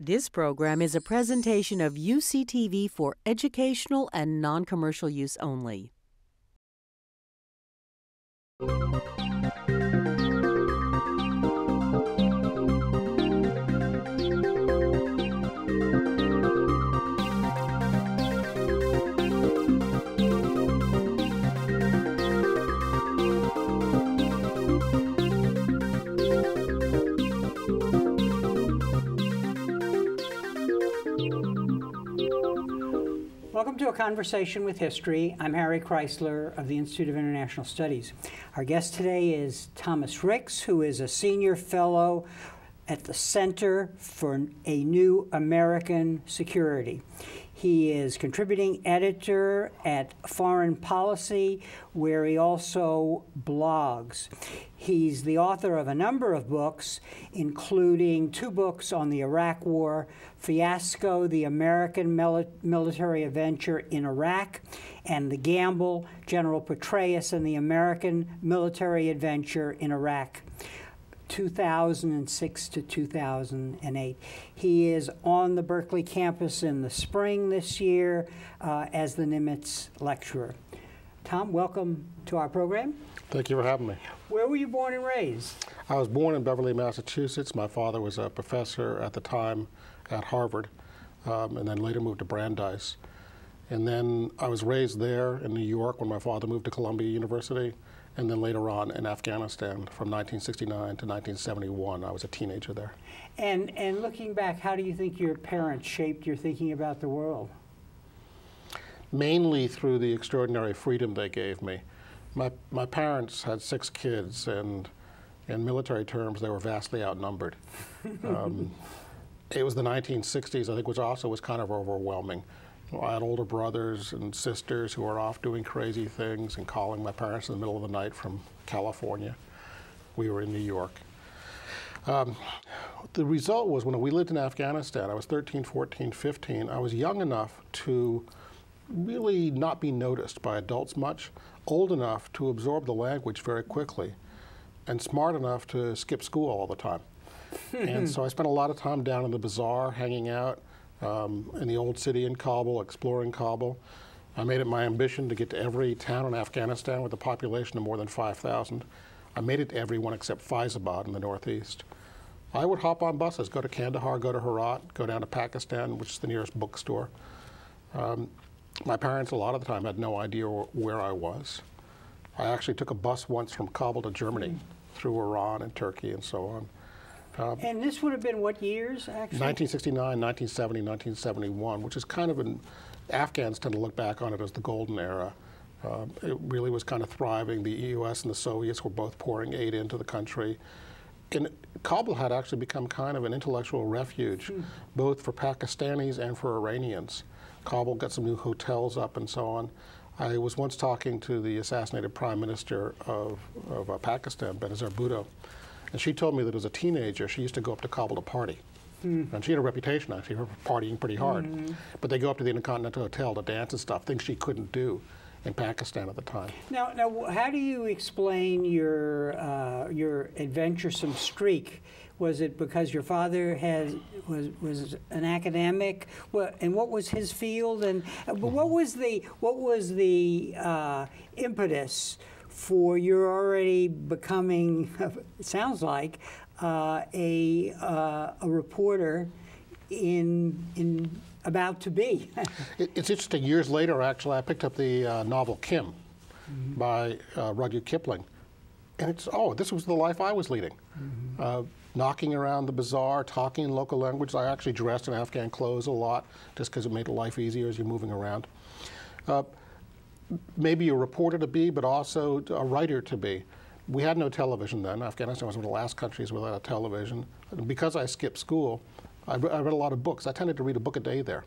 This program is a presentation of UCTV for educational and non-commercial use only. Welcome to A Conversation with History. I'm Harry Kreisler of the Institute of International Studies. Our guest today is Thomas Ricks, who is a senior fellow at the Center for a New American Security. He is contributing editor at Foreign Policy, where he also blogs. He's the author of a number of books, including two books on the Iraq War, Fiasco, the American Military Adventure in Iraq, and The Gamble, General Petraeus and the American Military Adventure in Iraq, 2006 to 2008. He is on the Berkeley campus in the spring this year as the Nimitz lecturer. Tom, welcome to our program. Thank you for having me. Where were you born and raised? I was born in Beverly, Massachusetts. My father was a professor at the time at Harvard, and then later moved to Brandeis. And then I was raised there in New York when my father moved to Columbia University, and then later on in Afghanistan from 1969 to 1971. I was a teenager there. And looking back, how do you think your parents shaped your thinking about the world? Mainly through the extraordinary freedom they gave me. My parents had 6 kids, and in military terms, they were vastly outnumbered. It was the 1960s, I think, which also was kind of overwhelming. I had older brothers and sisters who were off doing crazy things and calling my parents in the middle of the night from California. We were in New York. The result was when we lived in Afghanistan, I was 13, 14, 15, I was young enough to really not be noticed by adults much, old enough to absorb the language very quickly, and smart enough to skip school all the time. And so I spent a lot of time down in the bazaar hanging out, in the old city in Kabul, exploring Kabul. I made it my ambition to get to every town in Afghanistan with a population of more than 5,000. I made it to everyone except Faizabad in the northeast. I would hop on buses, go to Kandahar, go to Herat, go down to Pakistan, which is the nearest bookstore. My parents a lot of the time had no idea where I was. I actually took a bus once from Kabul to Germany, through Iran and Turkey and so on. And this would have been what years, actually? 1969, 1970, 1971, which is kind of an, Afghans tend to look back on it as the golden era. It really was kind of thriving. The U.S. and the Soviets were both pouring aid into the country. And Kabul had actually become kind of an intellectual refuge, both for Pakistanis and for Iranians. Kabul got some new hotels up and so on. I was once talking to the assassinated prime minister of Pakistan, Benazir Bhutto. And she told me that as a teenager, she used to go up to Kabul to party. And she had a reputation, actually, for partying pretty hard. But they go up to the Intercontinental Hotel to dance and stuff, things she couldn't do in Pakistan at the time. Now how do you explain your adventuresome streak? Was it because your father was an academic? Well, and what was his field? And what was the impetus for you're already becoming, it sounds like, a reporter in about to be? It's interesting. Years later, actually, I picked up the novel Kim by Rudyard Kipling, and it's, oh, this was the life I was leading. Knocking around the bazaar, talking in local language. I actually dressed in Afghan clothes a lot just because it made life easier as you're moving around. Maybe a reporter to be, but also a writer to be. We had no television then. Afghanistan was one of the last countries without a television. And because I skipped school, I read a lot of books. I tended to read a book a day there.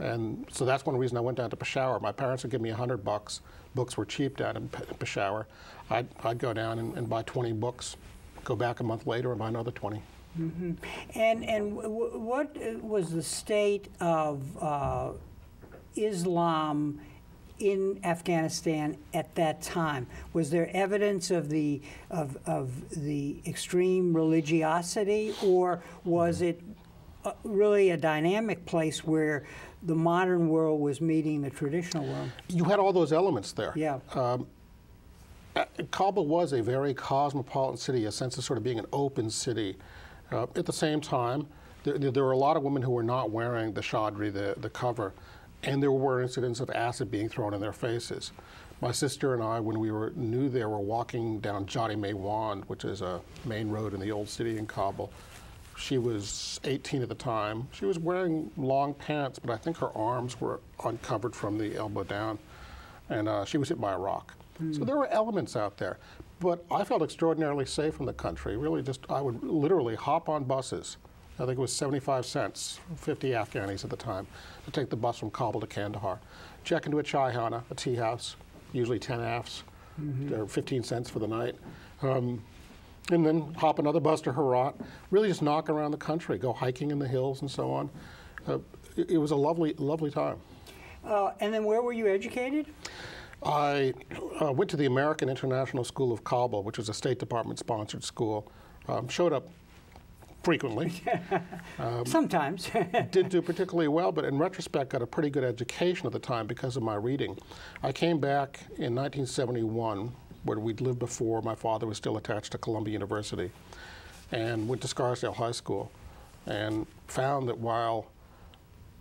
And so that's one reason I went down to Peshawar. My parents would give me $100. Books were cheap down in Peshawar. I'd go down and buy 20 books, go back a month later and buy another 20. And what was the state of Islam in Afghanistan at that time? Was there evidence of the extreme religiosity, or was it really a dynamic place where the modern world was meeting the traditional world. You had all those elements there. Yeah. Kabul was a very cosmopolitan city, a sense of sort of being an open city. At the same time, there were a lot of women who were not wearing the chadri, the cover, and there were incidents of acid being thrown in their faces. My sister and I, when we were new there, were walking down Jati Mai Wan, which is a main road in the old city in Kabul. She was 18 at the time. She was wearing long pants, but I think her arms were uncovered from the elbow down, and she was hit by a rock. Mm. So there were elements out there, but I felt extraordinarily safe in the country. Really, just I would literally hop on buses. I think it was 75 cents, 50 Afghanis at the time, to take the bus from Kabul to Kandahar. Check into a chaihana, a tea house, usually 10 Afs, or 15 cents for the night. And then hop another bus to Herat, really just knock around the country, go hiking in the hills and so on. It was a lovely, lovely time. And then where were you educated? I went to the American International School of Kabul, which was a State Department-sponsored school. Showed up frequently. Sometimes. Didn't do particularly well, but in retrospect, got a pretty good education at the time because of my reading. I came back in 1971, where we'd lived before. My father was still attached to Columbia University, and went to Scarsdale High School, and found that while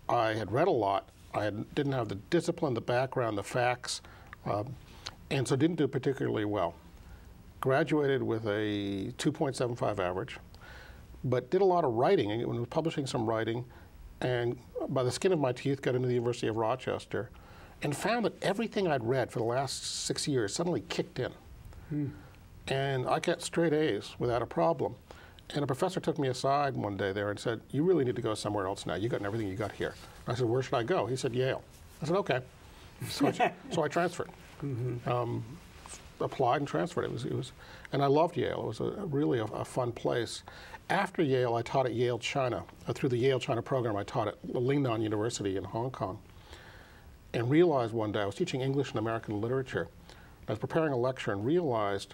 I had read a lot, I didn't have the discipline, the background, the facts, and so didn't do particularly well. Graduated with a 2.75 average, but did a lot of writing, and was publishing some writing, and by the skin of my teeth got into the University of Rochester, and found that everything I'd read for the last 6 years suddenly kicked in. Hmm. And I got straight A's without a problem. And a professor took me aside one day there and said, "You really need to go somewhere else now. You've gotten everything you got here." I said, "Where should I go?" He said, "Yale." I said, "Okay." So, so I transferred. Mm-hmm. Applied and transferred. And I loved Yale. It was really a fun place. After Yale, I taught at Yale China. Through the Yale China program, I taught at Lingnan University in Hong Kong. And realized one day, I was teaching English and American literature. I was preparing a lecture and realized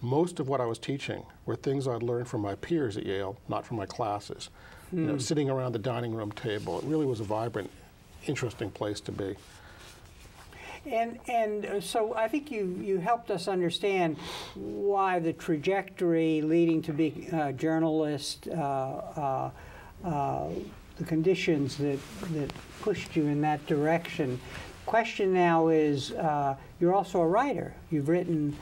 most of what I was teaching were things I'd learned from my peers at Yale, not from my classes. Mm. You know, sitting around the dining room table. It really was a vibrant, interesting place to be. And so I think you helped us understand why the trajectory leading to be a journalist, the conditions that pushed you in that direction. Question now is, you're also a writer. You've written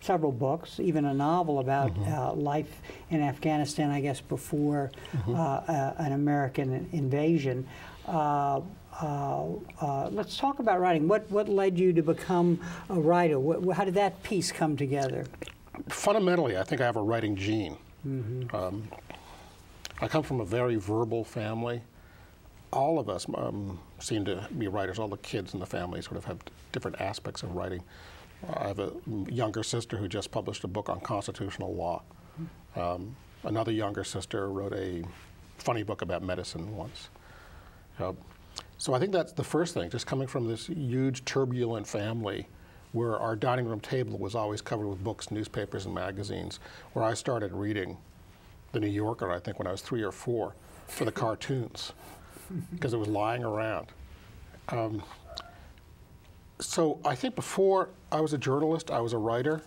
several books, even a novel about life in Afghanistan, I guess, before an American invasion. Let's talk about writing. What led you to become a writer? How did that piece come together? Fundamentally, I think I have a writing gene. Mm-hmm. I come from a very verbal family. All of us seem to be writers. All the kids in the family sort of have different aspects of writing. I have a younger sister who just published a book on constitutional law. Another younger sister wrote a funny book about medicine once. So I think that's the first thing, just coming from this huge, turbulent family where our dining room table was always covered with books, newspapers, and magazines, where I started reading The New Yorker, I think, when I was 3 or 4, for the cartoons, because it was lying around. So I think before I was a journalist, I was a writer.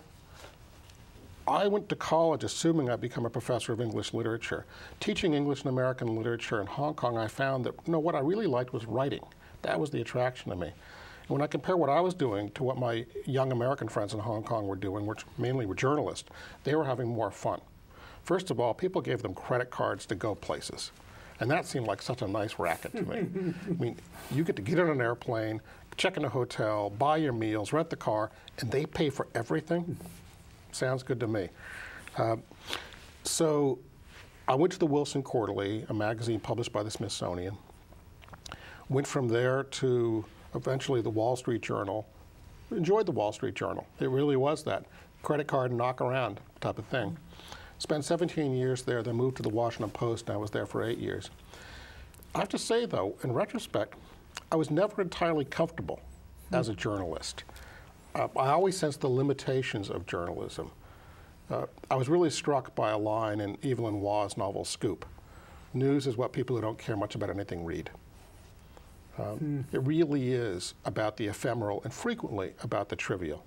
I went to college assuming I'd become a professor of English literature. Teaching English and American literature in Hong Kong, I found that, you know, what I really liked was writing. That was the attraction to me. And when I compare what I was doing to what my young American friends in Hong Kong were doing, which mainly were journalists, they were having more fun. First of all, people gave them credit cards to go places. And that seemed like such a nice racket to me. I mean, you get to get on an airplane, check in a hotel, buy your meals, rent the car, and they pay for everything? Sounds good to me. So I went to the Wilson Quarterly, a magazine published by the Smithsonian. Went from there to eventually the Wall Street Journal. Enjoyed the Wall Street Journal. It really was that credit card knock around type of thing. Spent 17 years there, then moved to the Washington Post, and I was there for 8 years. I have to say, though, in retrospect, I was never entirely comfortable as a journalist. I always sensed the limitations of journalism. I was really struck by a line in Evelyn Waugh's novel, Scoop, News is what people who don't care much about anything read. It really is about the ephemeral and frequently about the trivial.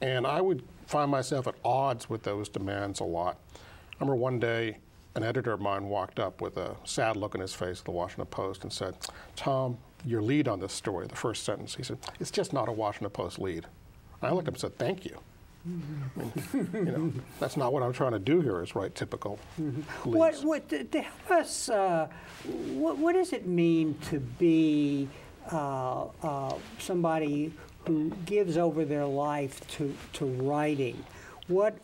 And I would find myself at odds with those demands a lot. I remember one day an editor of mine walked up with a sad look on his face at the Washington Post and said, "Tom, your lead on this story, the first sentence," he said, "it's just not a Washington Post lead." I looked up and said, "Thank you." I mean, you know, that's not what I'm trying to do here, is write typical leads. To help us, what does it mean to be somebody who gives over their life to writing? What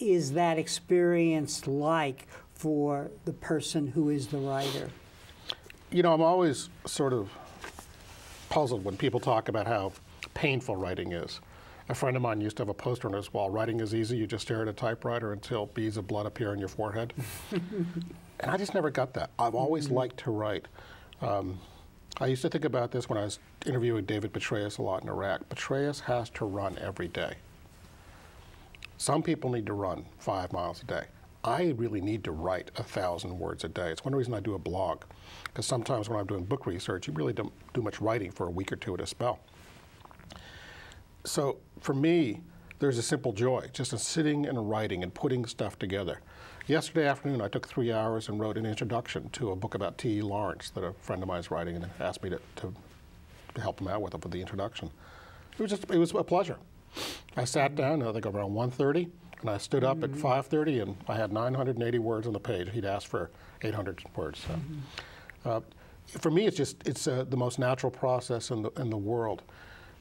is that experience like for the person who is the writer? You know, I'm always sort of puzzled when people talk about how painful writing is. A friend of mine used to have a poster on his wall, "Writing is easy, you just stare at a typewriter until beads of blood appear on your forehead." And I just never got that. I've always liked to write. I used to think about this when I was interviewing David Petraeus a lot in Iraq. Petraeus has to run every day. Some people need to run 5 miles a day. I really need to write 1,000 words a day. It's one reason I do a blog, because sometimes when I'm doing book research, you really don't do much writing for a week or two at a spell. So for me, there's a simple joy, just in sitting and writing and putting stuff together. Yesterday afternoon, I took 3 hours and wrote an introduction to a book about T.E. Lawrence that a friend of mine is writing and asked me to help him out with it for the introduction. It was a pleasure. I sat down, I think around 1:30, and I stood up at 5:30, and I had 980 words on the page. He'd asked for 800 words. So. For me, it's just the most natural process in the world.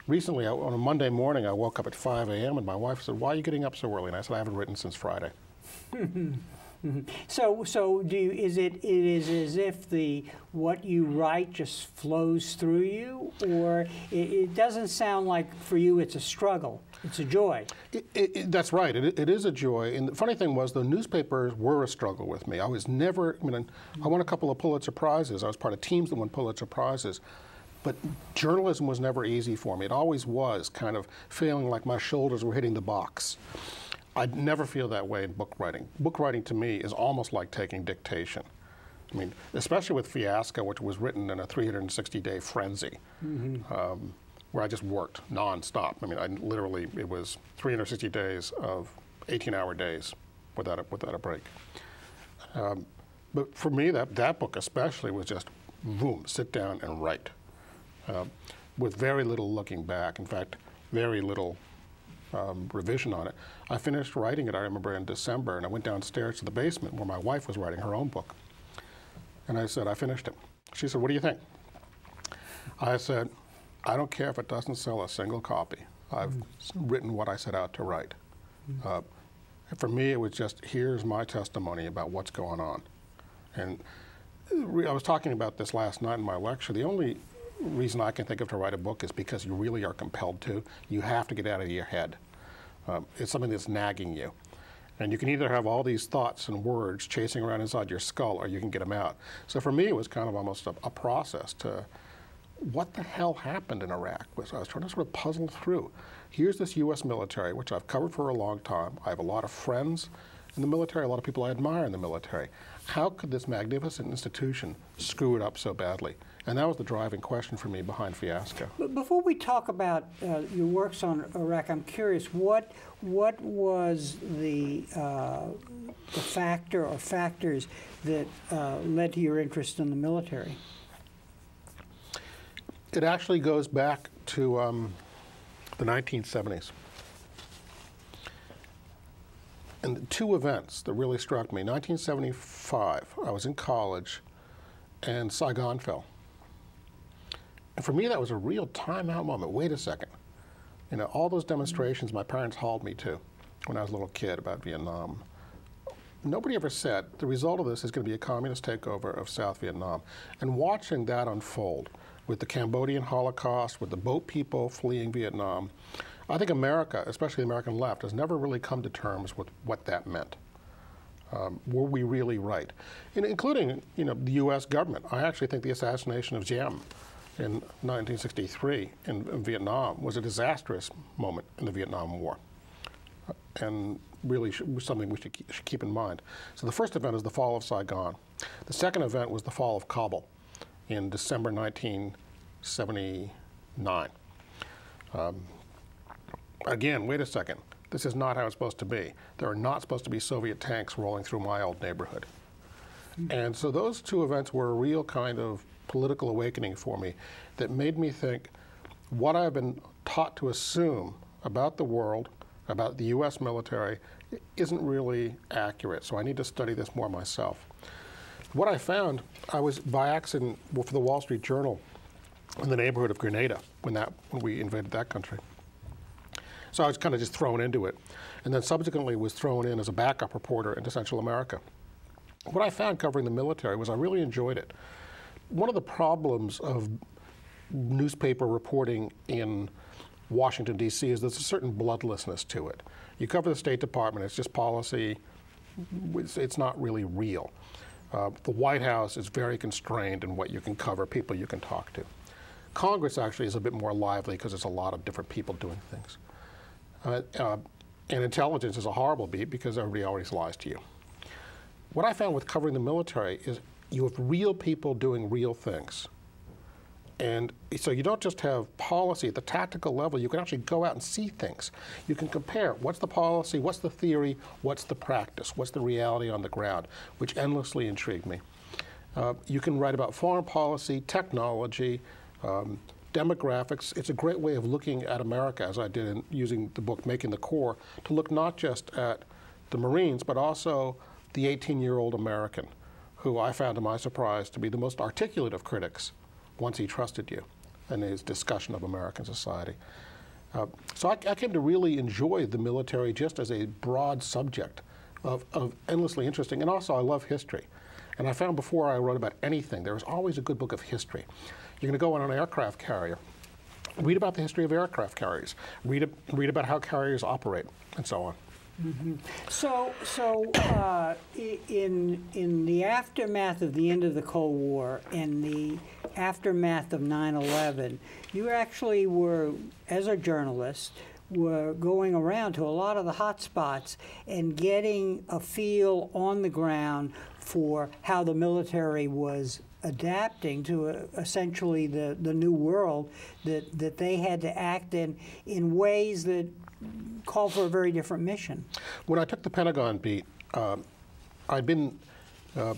Recently, on a Monday morning, I woke up at 5 a.m. and my wife said, "Why are you getting up so early?" And I said, "I haven't written since Friday." So is it as if what you write just flows through you, or it doesn't sound like for you it's a struggle? It's a joy. That's right. It is a joy. And the funny thing was, the newspapers were a struggle with me. I was never. I mean, I won a couple of Pulitzer prizes. I was part of teams that won Pulitzer prizes. But journalism was never easy for me. It always was kind of feeling like my shoulders were hitting the box. I'd never feel that way in book writing. Book writing to me is almost like taking dictation. I mean, especially with Fiasco, which was written in a 360-day frenzy, where I just worked nonstop. I mean, it was 360 days of 18-hour days without a break. But for me, that book especially was just, boom, sit down and write. With very little looking back, in fact, very little revision on it. I finished writing it, I remember, in December, and I went downstairs to the basement where my wife was writing her own book. And I said, "I finished it." She said, "What do you think?" I said, "I don't care if it doesn't sell a single copy. I've written what I set out to write." For me, it was just, here's my testimony about what's going on. And I was talking about this last night in my lecture. The only reason I can think of to write a book is because you really are compelled to. You have to get out of your head. It's something that's nagging you. And you can either have all these thoughts and words chasing around inside your skull, or you can get them out. So for me, it was kind of almost a process to, what the hell happened in Iraq? I was trying to sort of puzzle through. Here's this U.S. military, which I've covered for a long time. I have a lot of friends in the military, a lot of people I admire in the military. How could this magnificent institution screw it up so badly? And that was the driving question for me behind Fiasco. But before we talk about your works on Iraq, I'm curious, what was the factor or factors that led to your interest in the military? It actually goes back to the 1970s. And two events that really struck me. 1975, I was in college, and Saigon fell. And for me, that was a real timeout moment. Wait a second. You know, all those demonstrations my parents hauled me to when I was a little kid about Vietnam, nobody ever said, the result of this is going to be a communist takeover of South Vietnam. And watching that unfold with the Cambodian Holocaust, with the boat people fleeing Vietnam, I think America, especially the American left, has never really come to terms with what that meant. Were we really right? And including, you know, the U.S. government. I actually think the assassination of Diem in 1963 in Vietnam was a disastrous moment in the Vietnam War. And really something we should keep in mind. So the first event is the fall of Saigon. The second event was the fall of Kabul in December 1979. Again, wait a second. This is not how it's supposed to be. There are not supposed to be Soviet tanks rolling through my old neighborhood. Mm-hmm. And so those two events were a real kind of political awakening for me that made me think what I've been taught to assume about the world, about the US military, isn't really accurate. So I need to study this more myself. What I found, I was by accident for the Wall Street Journal in the neighborhood of Grenada when we invaded that country. So I was kind of just thrown into it, and then subsequently was thrown in as a backup reporter into Central America. What I found covering the military was I really enjoyed it. One of the problems of newspaper reporting in Washington, D.C. is there's a certain bloodlessness to it. You cover the State Department, it's just policy, it's not really real. The White House is very constrained in what you can cover, people you can talk to. Congress actually is a bit more lively because there's a lot of different people doing things. And intelligence is a horrible beat because everybody always lies to you. What I found with covering the military is you have real people doing real things. And so you don't just have policy at the tactical level, you can actually go out and see things. You can compare what's the policy, what's the theory, what's the practice, what's the reality on the ground, which endlessly intrigued me. You can write about foreign policy, technology, demographics. It's a great way of looking at America, as I did in using the book Making the Core, to look not just at the Marines, but also the 18-year-old American, who I found, to my surprise, to be the most articulate of critics once he trusted you in his discussion of American society. So I came to really enjoy the military just as a broad subject of endlessly interesting. And also, I love history. And I found before I wrote about anything, there was always a good book of history. You're going to go on an aircraft carrier, read about the history of aircraft carriers, read about how carriers operate, and so on. Mm-hmm. So in the aftermath of the end of the Cold War and the aftermath of 9/11, you actually were, as a journalist, were going around to a lot of the hot spots and getting a feel on the ground for how the military was adapting to essentially the new world that they had to act in ways that called for a very different mission. When I took the Pentagon beat, I'd been an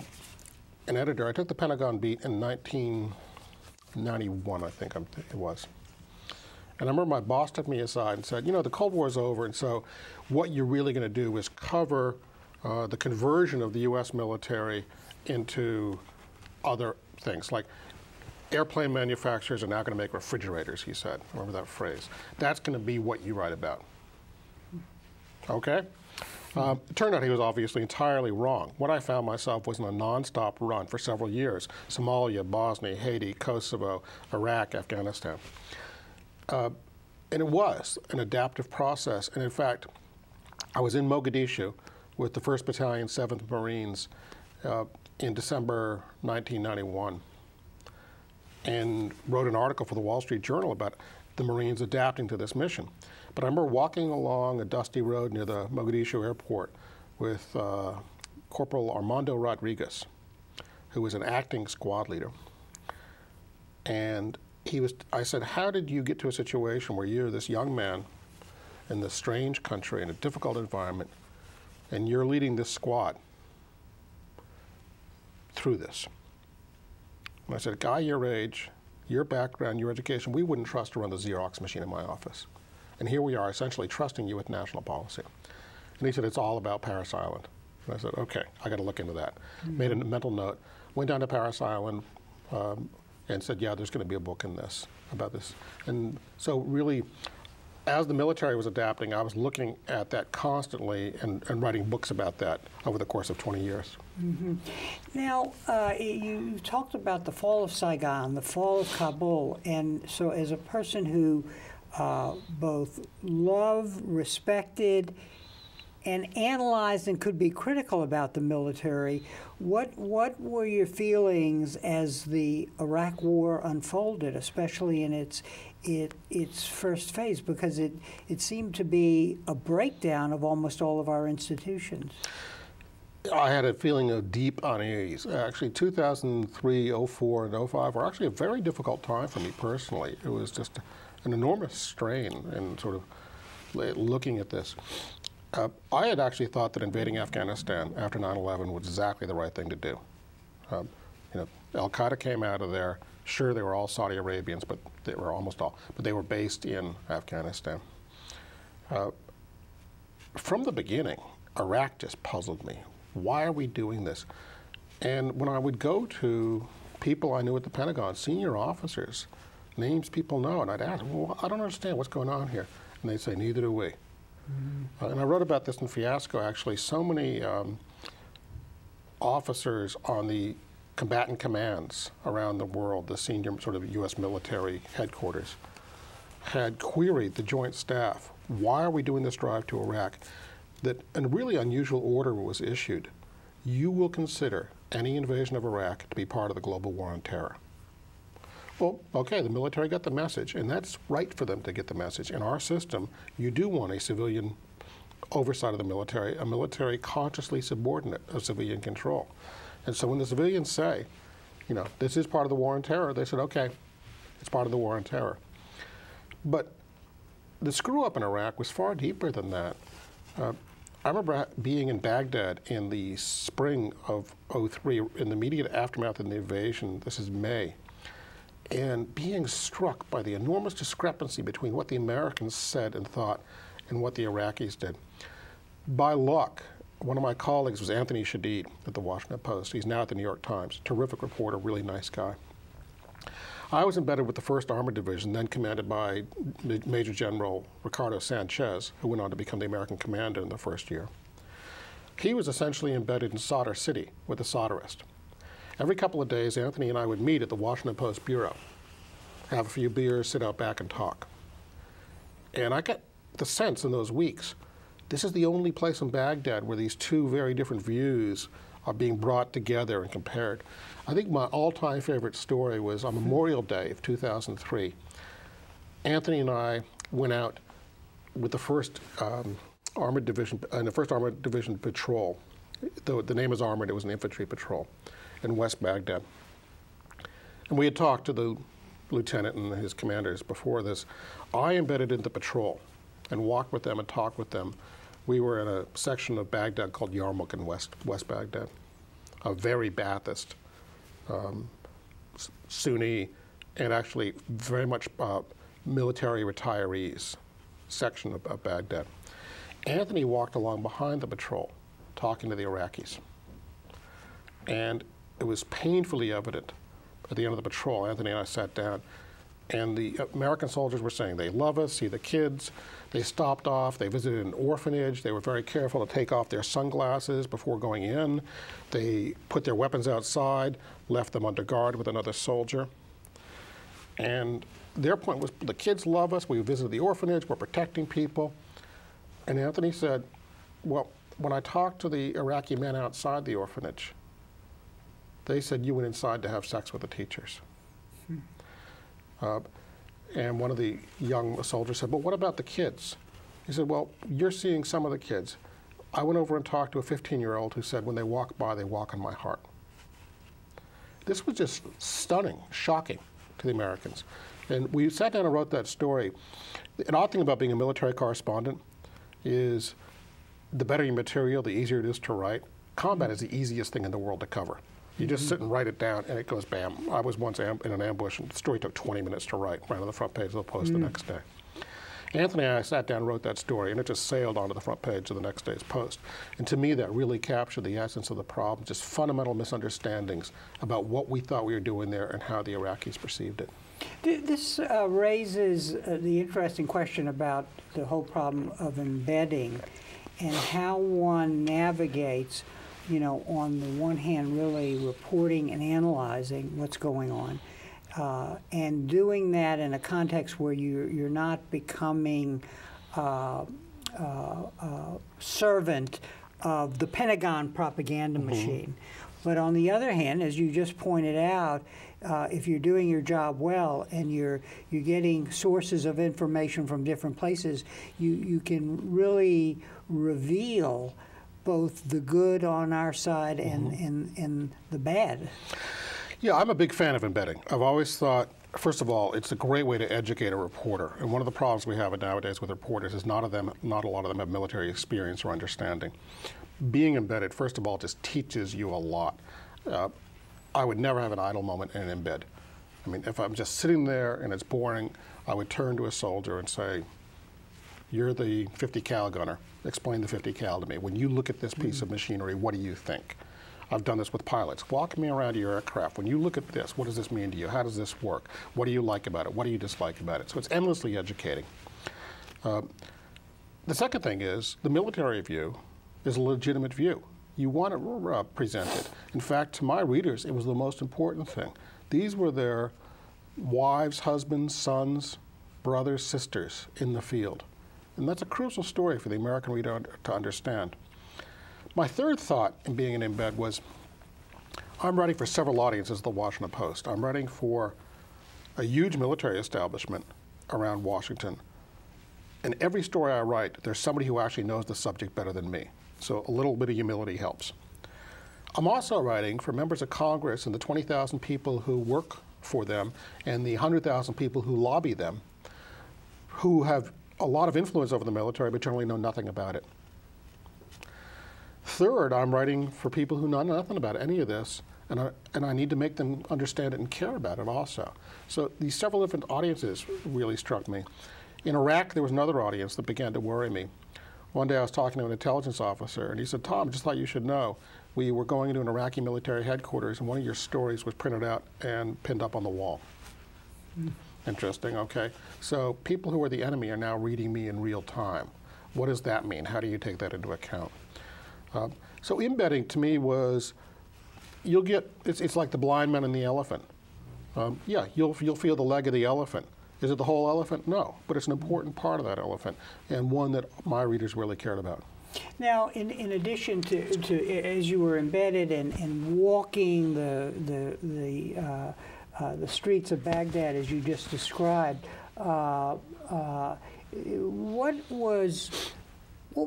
editor. I took the Pentagon beat in 1991, I think it was. And I remember my boss took me aside and said, you know, the Cold War is over, and so what you're really going to do is cover the conversion of the U.S. military into other things, like airplane manufacturers are now going to make refrigerators, he said. Remember that phrase. That's going to be what you write about. Okay? It turned out he was obviously entirely wrong. What I found myself was in a nonstop run for several years. Somalia, Bosnia, Haiti, Kosovo, Iraq, Afghanistan. And it was an adaptive process. And in fact, I was in Mogadishu with the 1st Battalion, 7th Marines in December 1991, and wrote an article for the Wall Street Journal about the Marines adapting to this mission. But I remember walking along a dusty road near the Mogadishu airport with Corporal Armando Rodriguez, who was an acting squad leader. And I said, how did you get to a situation where you're this young man in this strange country, in a difficult environment, and you're leading this squad through this? And I said, a guy your age, your background, your education, we wouldn't trust to run the Xerox machine in my office. And here we are essentially trusting you with national policy. And he said, it's all about Parris Island. And I said, okay, I got to look into that. Mm-hmm. Made a mental note, went down to Parris Island and said, yeah, there's going to be a book in this, about this. And so really, as the military was adapting, I was looking at that constantly and writing books about that over the course of 20 years. Mm-hmm. Now, you talked about the fall of Saigon, the fall of Kabul, and so as a person who both loved, respected, and analyzed and could be critical about the military, what were your feelings as the Iraq War unfolded, especially in its first phase? Because it seemed to be a breakdown of almost all of our institutions. I had a feeling of deep unease. Actually, 2003, 04, and 05 were actually a very difficult time for me personally. It was just an enormous strain in sort of looking at this. I had actually thought that invading Afghanistan after 9/11 was exactly the right thing to do. Al-Qaeda came out of there. Sure, they were all Saudi Arabians, but they were almost all. But they were based in Afghanistan. From the beginning, Iraq just puzzled me. Why are we doing this? And when I would go to people I knew at the Pentagon, senior officers, names people know, and I'd ask, well, I don't understand what's going on here. And they'd say, neither do we. And I wrote about this in Fiasco, actually. So many officers on the combatant commands around the world, the senior sort of U.S. military headquarters, had queried the Joint Staff, why are we doing this drive to Iraq? That a really unusual order was issued. You will consider any invasion of Iraq to be part of the global war on terror. Well, okay, the military got the message, and that's right for them to get the message. In our system, you do want a civilian oversight of the military, a military consciously subordinate of civilian control. And so when the civilians say, you know, this is part of the war on terror, they said, okay, it's part of the war on terror. But the screw-up in Iraq was far deeper than that. I remember being in Baghdad in the spring of 03, in the immediate aftermath of the invasion, this is May, and being struck by the enormous discrepancy between what the Americans said and thought and what the Iraqis did. By luck, one of my colleagues was Anthony Shadid at the Washington Post. He's now at the New York Times. Terrific reporter, really nice guy. I was embedded with the 1st Armored Division, then commanded by Major General Ricardo Sanchez, who went on to become the American commander in the first year. He was essentially embedded in Sadr City with the Sadrists. Every couple of days, Anthony and I would meet at the Washington Post bureau, have a few beers, sit out back and talk. And I got the sense in those weeks, this is the only place in Baghdad where these two very different views are being brought together and compared. I think my all-time favorite story was on Memorial Day of 2003. Anthony and I went out with the 1st Armored Division, and the 1st Armored Division patrol. The name is Armored, it was an infantry patrol in West Baghdad. And we had talked to the lieutenant and his commanders before this. I embedded in the patrol and walked with them and talked with them. We were in a section of Baghdad called Yarmouk in West Baghdad, a very Ba'athist, Sunni, and actually very much military retirees section of Baghdad. Anthony walked along behind the patrol, talking to the Iraqis. And it was painfully evident at the end of the patrol, Anthony and I sat down, and the American soldiers were saying they love us, see the kids. They stopped off, they visited an orphanage, they were very careful to take off their sunglasses before going in. They put their weapons outside, left them under guard with another soldier. And their point was, the kids love us, we visited the orphanage, we're protecting people. And Anthony said, well, when I talked to the Iraqi men outside the orphanage, they said you went inside to have sex with the teachers. And one of the young soldiers said, but what about the kids? He said, well, you're seeing some of the kids. I went over and talked to a 15-year-old who said, when they walk by, they walk on my heart. This was just stunning, shocking to the Americans. And we sat down and wrote that story. An odd thing about being a military correspondent is the better your material, the easier it is to write. Combat is the easiest thing in the world to cover. You just sit and write it down, and it goes bam. I was once in an ambush, and the story took 20 minutes to write, ran on the front page of the Post the next day. Anthony and I sat down and wrote that story, and it just sailed onto the front page of the next day's Post. And to me, that really captured the essence of the problem, just fundamental misunderstandings about what we thought we were doing there and how the Iraqis perceived it. This raises the interesting question about the whole problem of embedding and how one navigates, you know, on the one hand, really reporting and analyzing what's going on, and doing that in a context where you're not becoming servant of the Pentagon propaganda machine. But on the other hand, as you just pointed out, if you're doing your job well and you're getting sources of information from different places, you can really reveal both the good on our side and and the bad. Yeah, I'm a big fan of embedding. I've always thought, first of all, it's a great way to educate a reporter. And one of the problems we have nowadays with reporters is not a lot of them have military experience or understanding. Being embedded, first of all, just teaches you a lot. I would never have an idle moment in an embed. I mean, if I'm just sitting there and it's boring, I would turn to a soldier and say, you're the 50 cal gunner. Explain the 50 cal to me. When you look at this piece of machinery, what do you think? I've done this with pilots. Walk me around your aircraft. When you look at this, what does this mean to you? How does this work? What do you like about it? What do you dislike about it? So it's endlessly educating. The second thing is the military view is a legitimate view. You want it presented. In fact, to my readers, it was the most important thing. These were their wives, husbands, sons, brothers, sisters in the field. And that's a crucial story for the American reader to understand. My third thought in being an embed was, I'm writing for several audiences at the Washington Post. I'm writing for a huge military establishment around Washington. In every story I write, there's somebody who actually knows the subject better than me. So a little bit of humility helps. I'm also writing for members of Congress and the 20,000 people who work for them and the 100,000 people who lobby them, who have a lot of influence over the military but generally know nothing about it. Third, I'm writing for people who know nothing about any of this, and I need to make them understand it and care about it also. So these several different audiences really struck me. In Iraq, there was another audience that began to worry me. One day I was talking to an intelligence officer, and he said, Tom, just thought you should know, we were going into an Iraqi military headquarters, and one of your stories was printed out and pinned up on the wall. Interesting, okay. So people who are the enemy are now reading me in real time. What does that mean? How do you take that into account? So embedding to me was, you'll get, it's like the blind man and the elephant. Yeah, you'll feel the leg of the elephant. Is it the whole elephant? No, but it's an important part of that elephant and one that my readers really cared about. Now, in addition to as you were embedded and walking the streets of Baghdad, as you just described, what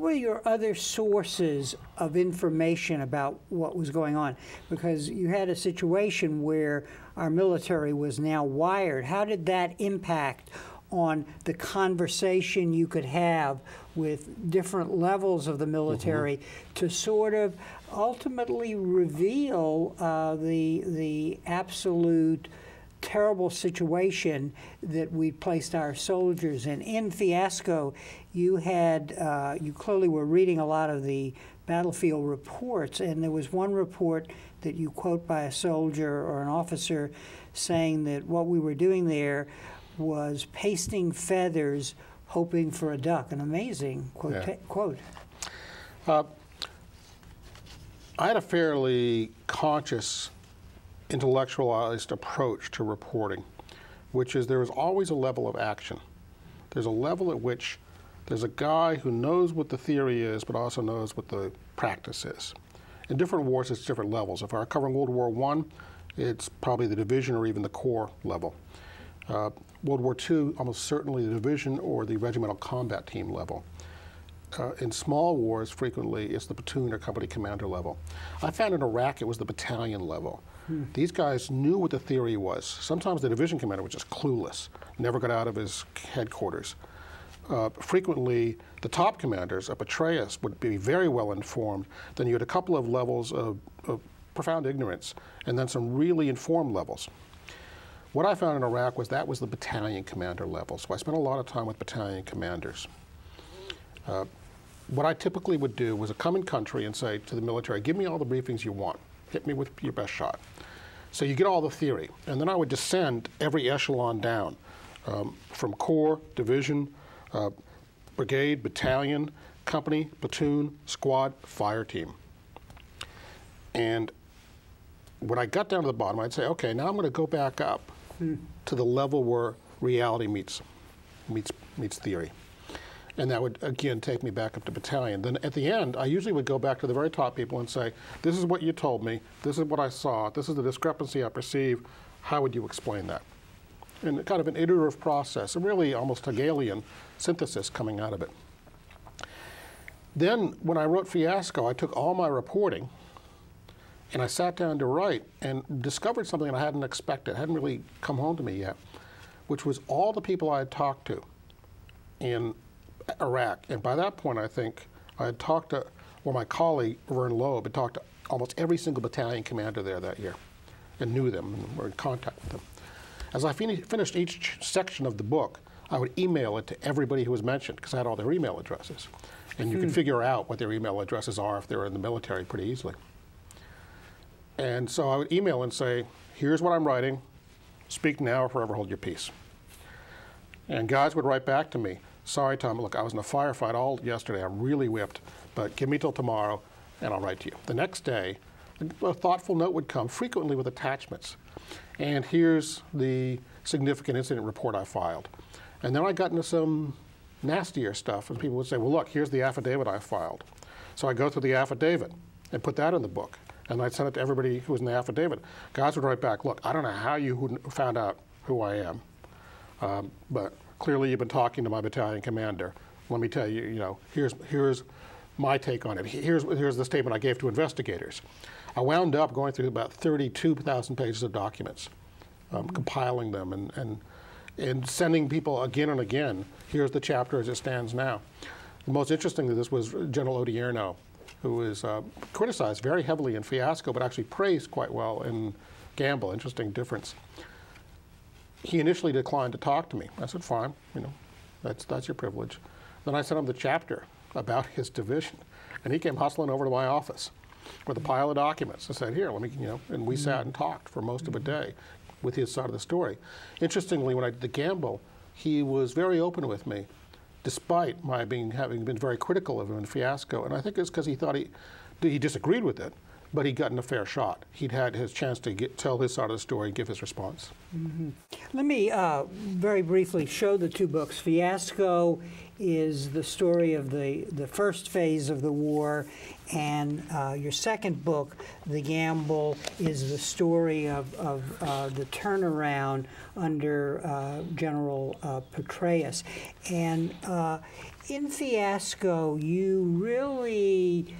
were your other sources of information about what was going on? Because you had a situation where our military was now wired. How did that impact on the conversation you could have with different levels of the military to sort of ultimately reveal the absolute terrible situation that we placed our soldiers in? In Fiasco, you had you clearly were reading a lot of the battlefield reports, and there was one report that you quote by a soldier or an officer saying that what we were doing there was pasting feathers hoping for a duck. An amazing quote. I had a fairly conscious, intellectualized approach to reporting, which is there is always a level of action. There's a level at which there's a guy who knows what the theory is but also knows what the practice is. In different wars, it's different levels. If I'm covering World War I, it's probably the division or even the corps level. World War II, almost certainly the division or the regimental combat team level. In small wars, frequently, it's the platoon or company commander level. I found in Iraq it was the battalion level. These guys knew what the theory was. Sometimes the division commander was just clueless, never got out of his headquarters. Frequently, the top commanders, a Petraeus, would be very well informed. Then you had a couple of levels of profound ignorance, and then some really informed levels. What I found in Iraq was that was the battalion commander level. So I spent a lot of time with battalion commanders. What I typically would do was come in country and say to the military, give me all the briefings you want. Hit me with your best shot. So you get all the theory. And then I would descend every echelon down, from corps, division, brigade, battalion, company, platoon, squad, fire team. And when I got down to the bottom, I'd say, okay, now I'm going to go back up to the level where reality meets theory. And that would, again, take me back up to battalion. Then at the end, I usually would go back to the very top people and say, this is what you told me, this is what I saw, this is the discrepancy I perceive, how would you explain that? And kind of an iterative process, a really almost Hegelian synthesis coming out of it. Then when I wrote Fiasco, I took all my reporting and I sat down to write and discovered something that I hadn't expected, hadn't really come home to me yet, which was all the people I had talked to in Iraq. And by that point, I think I had talked to, well, my colleague, Vern Loeb, had talked to almost every single battalion commander there that year and knew them and were in contact with them. As I finished each section of the book, I would email it to everybody who was mentioned because I had all their email addresses. And you can figure out what their email addresses are if they're in the military pretty easily. And so I would email and say, here's what I'm writing. Speak now or forever hold your peace. And guys would write back to me, sorry, Tom, look, I was in a firefight all yesterday. I'm really whipped, but give me till tomorrow, and I'll write to you. The next day, a thoughtful note would come, frequently with attachments. And here's the significant incident report I filed. And then I got into some nastier stuff, and people would say, well, look, here's the affidavit I filed. So I go through the affidavit and put that in the book, and I'd send it to everybody who was in the affidavit. Guys would write back, look, I don't know how you found out who I am, but clearly you've been talking to my battalion commander. Let me tell you, you know, here's my take on it. Here's the statement I gave to investigators. I wound up going through about 32,000 pages of documents, compiling them and sending people again and again, here's the chapter as it stands now. The most interesting of this was General Odierno, who is criticized very heavily in Fiasco, but actually praised quite well in Gamble. Interesting difference. He initially declined to talk to me. I said, fine, you know, that's your privilege. Then I sent him the chapter about his division, and he came hustling over to my office with a pile of documents. I said, here, let me, you know, and we sat and talked for most of a day with his side of the story. Interestingly, when I did the Gamble, he was very open with me, despite my having been very critical of him in Fiasco. And I think it's because he thought he disagreed with it, but he'd gotten a fair shot. He'd had his chance to tell his side of the story and give his response. Mm-hmm. Let me very briefly show the two books. Fiasco is the story of the first phase of the war, and your second book, The Gamble, is the story of the turnaround under General Petraeus. And in Fiasco, you really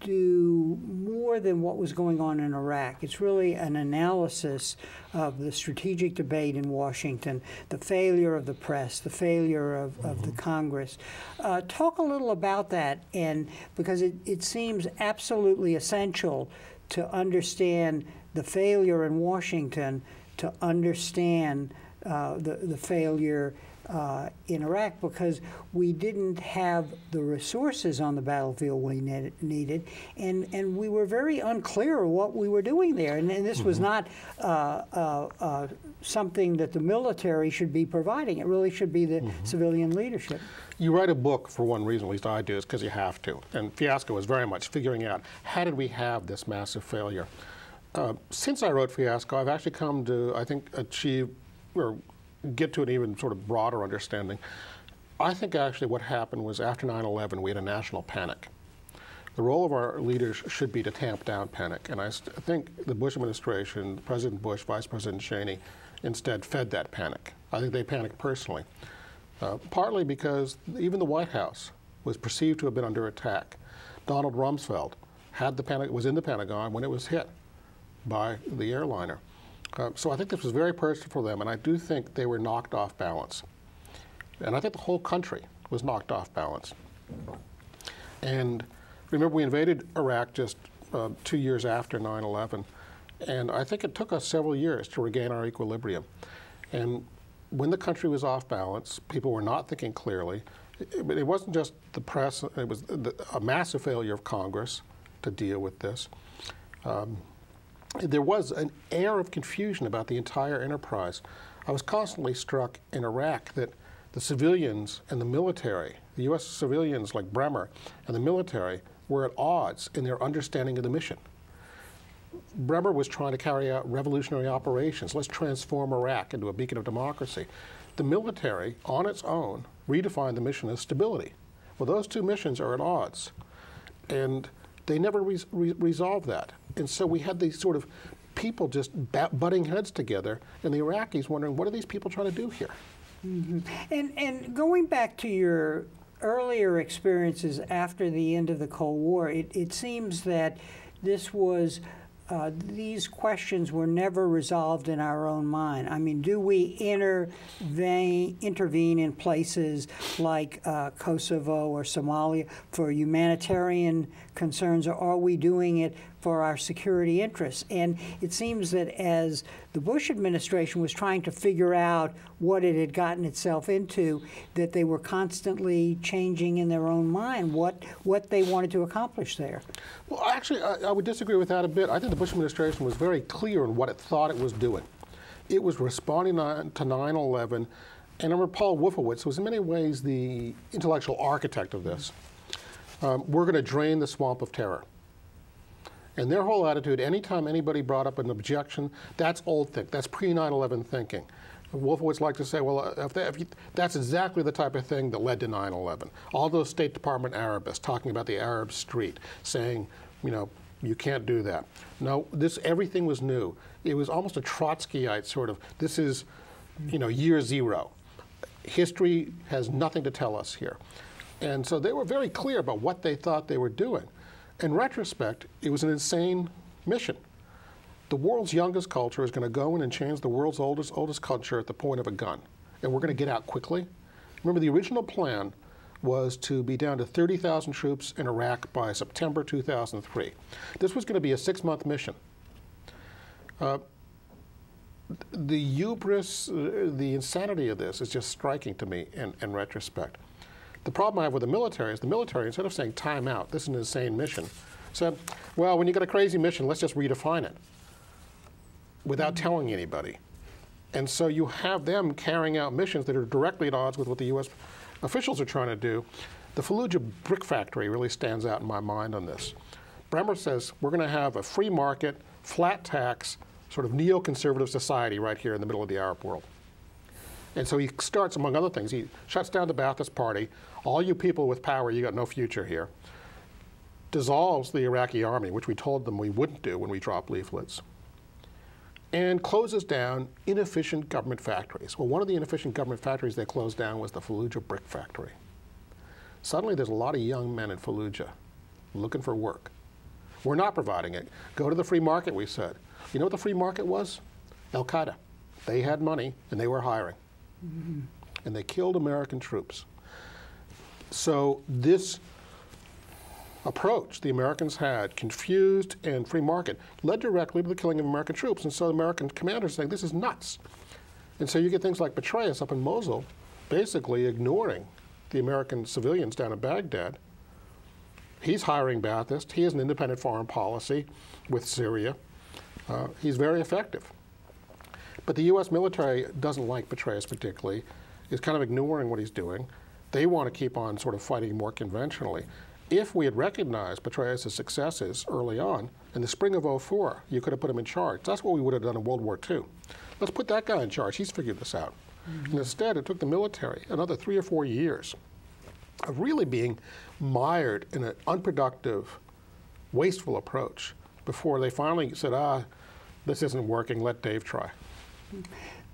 do more than what was going on in Iraq. It's really an analysis of the strategic debate in Washington, the failure of the press, the failure of the Congress. Talk a little about that, and because it seems absolutely essential to understand the failure in Washington, to understand the failure in Iraq, because we didn't have the resources on the battlefield we needed, and we were very unclear what we were doing there. And this was not something that the military should be providing. It really should be the civilian leadership. You write a book for one reason, at least I do, is because you have to. And Fiasco is very much figuring out, how did we have this massive failure? Since I wrote Fiasco, I've actually come to, I think, achieve or get to an even sort of broader understanding. I think actually what happened was after 9/11, we had a national panic. The role of our leaders should be to tamp down panic. And I think the Bush administration, President Bush, Vice President Cheney, instead fed that panic. I think they panicked personally, partly because even the White House was perceived to have been under attack. Donald Rumsfeld had the panic, was in the Pentagon when it was hit by the airliner. So I think this was very personal for them, and I do think they were knocked off balance. And I think the whole country was knocked off balance. And remember, we invaded Iraq just 2 years after 9/11, and I think it took us several years to regain our equilibrium. And when the country was off balance, people were not thinking clearly. It wasn't just the press. It was a massive failure of Congress to deal with this. There was an air of confusion about the entire enterprise. I was constantly struck in Iraq that the civilians and the military, the U.S. civilians like Bremer and the military, were at odds in their understanding of the mission. Bremer was trying to carry out revolutionary operations. Let's transform Iraq into a beacon of democracy. The military, on its own, redefined the mission as stability. Well, those two missions are at odds, and they never resolved that. And so we had these sort of people just butting heads together, and the Iraqis wondering, what are these people trying to do here? Mm-hmm. And going back to your earlier experiences after the end of the Cold War, it seems that this was these questions were never resolved in our own mind. I mean, do we intervene in places like Kosovo or Somalia for humanitarian concerns, or are we doing it for our security interests? And it seems that as the Bush administration was trying to figure out what it had gotten itself into, that they were constantly changing in their own mind what they wanted to accomplish there. Well, actually, I would disagree with that a bit. I think the Bush administration was very clear in what it thought it was doing. It was responding to 9/11, and I remember Paul Wolfowitz was in many ways the intellectual architect of this. We're going to drain the swamp of terror. And their whole attitude, anytime anybody brought up an objection, that's old thinking, that's pre-9/11 thinking. Wolfowitz liked to say, well, that's exactly the type of thing that led to 9/11. All those State Department Arabists talking about the Arab street, saying, you know, you can't do that. No, everything was new. It was almost a Trotskyite sort of, this is, you know, year zero. History has nothing to tell us here. And so they were very clear about what they thought they were doing. In retrospect, it was an insane mission. The world's youngest culture is going to go in and change the world's oldest culture at the point of a gun. And we're going to get out quickly. Remember, the original plan was to be down to 30,000 troops in Iraq by September 2003. This was going to be a 6-month mission. The hubris, the insanity of this is just striking to me in retrospect. The problem I have with the military is the military, instead of saying, time out, this is an insane mission, said, well, when you got a crazy mission, let's just redefine it without telling anybody. And so you have them carrying out missions that are directly at odds with what the U.S. officials are trying to do. The Fallujah brick factory really stands out in my mind on this. Bremer says, we're going to have a free market, flat tax, sort of neoconservative society right here in the middle of the Arab world. And so he starts, among other things, he shuts down the Ba'athist Party. All you people with power, you got no future here. Dissolves the Iraqi army, which we told them we wouldn't do when we dropped leaflets. And closes down inefficient government factories. Well, one of the inefficient government factories they closed down was the Fallujah brick factory. Suddenly there's a lot of young men in Fallujah looking for work. We're not providing it. Go to the free market, we said. You know what the free market was? Al-Qaeda. They had money and they were hiring. Mm-hmm. And they killed American troops. So this approach the Americans had, confused and free market, led directly to the killing of American troops. And so the American commanders saying, this is nuts. And so you get things like Petraeus up in Mosul, basically ignoring the American civilians down in Baghdad. He's hiring Ba'athists. He has an independent foreign policy with Syria. He's very effective. But the U.S. military doesn't like Petraeus particularly, is kind of ignoring what he's doing. They want to keep on sort of fighting more conventionally. If we had recognized Petraeus' successes early on, in the spring of '04, you could have put him in charge. That's what we would have done in World War II. Let's put that guy in charge. He's figured this out. Mm-hmm. And instead, it took the military another 3 or 4 years of really being mired in an unproductive, wasteful approach before they finally said, ah, this isn't working, let Dave try.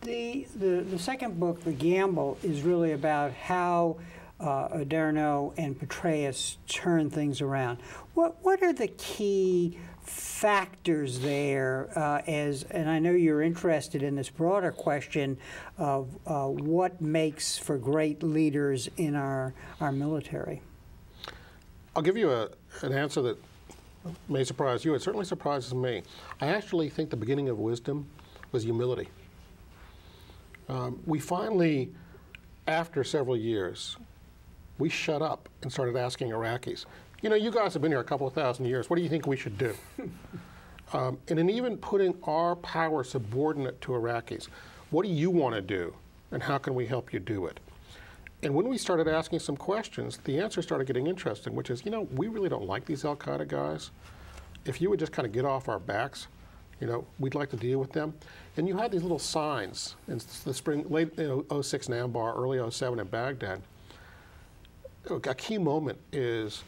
The second book, The Gamble, is really about how Adarno and Petraeus turn things around. What are the key factors there? And I know you're interested in this broader question of what makes for great leaders in our military. I'll give you an answer that may surprise you. It certainly surprises me. I actually think the beginning of wisdom was humility. We finally, after several years, we shut up and started asking Iraqis, you know, you guys have been here a couple of thousand years. What do you think we should do? And in even putting our power subordinate to Iraqis, what do you want to do and how can we help you do it? And when we started asking some questions, the answer started getting interesting, which is, you know, we really don't like these Al-Qaeda guys. If you would just kind of get off our backs, you know, we'd like to deal with them. And you had these little signs in the spring, late 06 in Anbar, early 07 in Baghdad. A key moment is